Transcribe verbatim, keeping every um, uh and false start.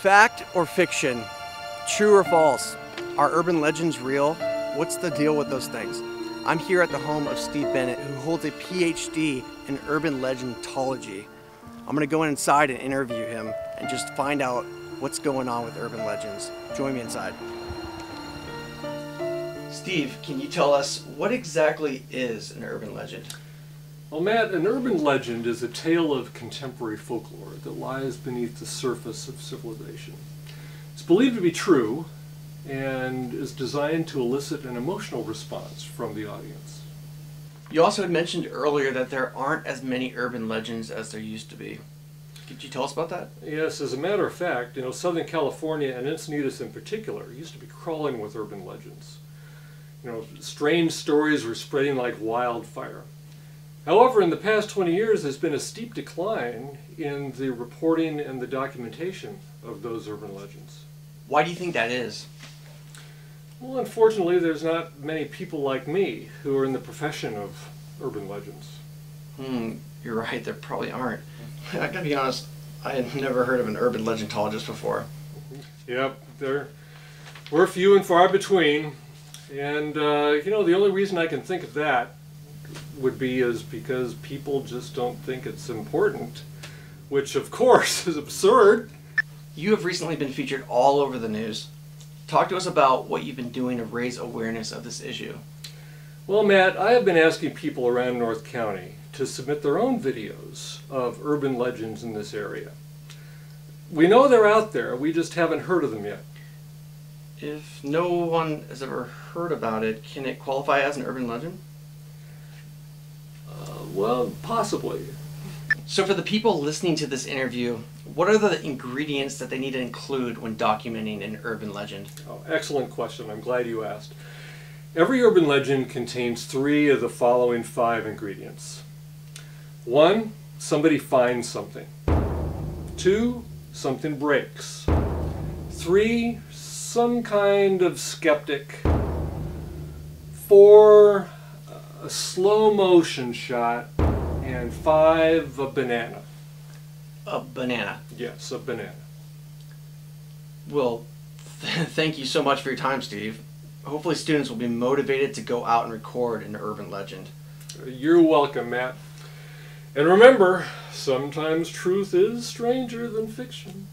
Fact or fiction? True or false? Are urban legends real? What's the deal with those things? I'm here at the home of Steve Bennett, who holds a P H D in urban legendology. I'm gonna go inside and interview him and just find out what's going on with urban legends. Join me inside. Steve, can you tell us what exactly is an urban legend? Well, Matt, an urban legend is a tale of contemporary folklore that lies beneath the surface of civilization. It's believed to be true and is designed to elicit an emotional response from the audience. You also had mentioned earlier that there aren't as many urban legends as there used to be. Could you tell us about that? Yes, as a matter of fact, you know, Southern California and Encinitas in particular used to be crawling with urban legends. You know, strange stories were spreading like wildfire. However, in the past twenty years, there's been a steep decline in the reporting and the documentation of those urban legends. Why do you think that is? Well, unfortunately, there's not many people like me who are in the profession of urban legends. Hmm, you're right, there probably aren't. I gotta be honest, I had never heard of an urban legendologist before. Yep, there were few and far between. And, uh, you know, the only reason I can think of that would be is because people just don't think it's important, which, of course, is absurd. You have recently been featured all over the news. Talk to us about what you've been doing to raise awareness of this issue. Well, Matt, I have been asking people around North County to submit their own videos of urban legends in this area. We know they're out there, we just haven't heard of them yet. If no one has ever heard about it, can it qualify as an urban legend? Uh, well, possibly. So for the people listening to this interview, what are the ingredients that they need to include when documenting an urban legend? Oh, excellent question. I'm glad you asked. Every urban legend contains three of the following five ingredients. One, somebody finds something. Two, something breaks. Three, some kind of skeptic. Four, a slow motion shot. And five, a banana. A banana? Yes, a banana. Well, th thank you so much for your time, Steve. Hopefully students will be motivated to go out and record an urban legend. You're welcome, Matt. And remember, sometimes truth is stranger than fiction.